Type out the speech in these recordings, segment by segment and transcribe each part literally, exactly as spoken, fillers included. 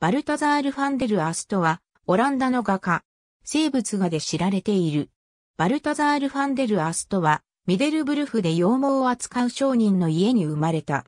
バルタザール・ファンデル・アーストは、オランダの画家、生物画で知られている。バルタザール・ファンデル・アーストは、ミデルブルフで羊毛を扱う商人の家に生まれた。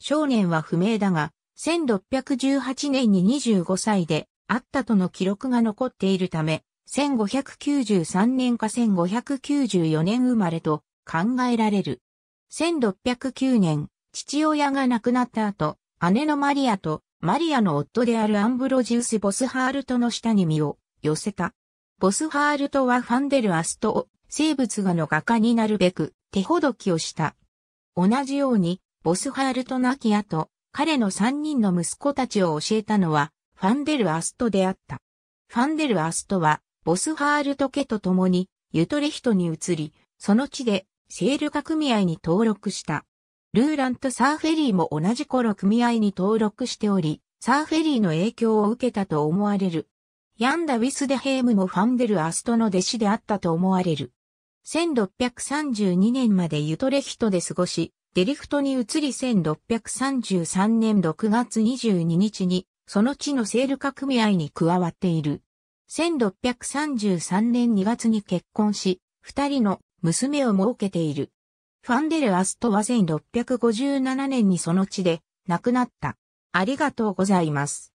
少年は不明だが、せんろっぴゃくじゅうはちねんににじゅうごさいであったとの記録が残っているため、せんごひゃくきゅうじゅうさんねんかせんごひゃくきゅうじゅうよねん生まれと考えられる。せんろっぴゃくきゅうねん、父親が亡くなった後、姉のマリアとマリアの夫であるアンブロジウス・ボスハールトの下に身を寄せた。ボスハールトはファンデル・アーストを生物画の画家になるべく手ほどきをした。同じように、ボスハールト亡き後、彼のさんにんの息子たちを教えたのは、ファンデル・アーストであった。ファンデル・アーストは、ボスハールト家と共に、ユトレヒトに移り、その地で、セール画組合に登録した。ルーランとサーフェリーも同じ頃組合に登録しており、サーフェリーの影響を受けたと思われる。ヤン・ダ・ウィスデヘームもファンデル・アーストの弟子であったと思われる。せんろっぴゃくさんじゅうにねんまでユトレヒトで過ごし、デリフトに移りせんろっぴゃくさんじゅうさんねんろくがつにじゅうににちにその地のセール画組合に加わっている。せんろっぴゃくさんじゅうさんねんにがつに結婚し、二人の娘を設けている。ファンデル・アーストはせんろっぴゃくごじゅうななねんにその地で亡くなった。ありがとうございます。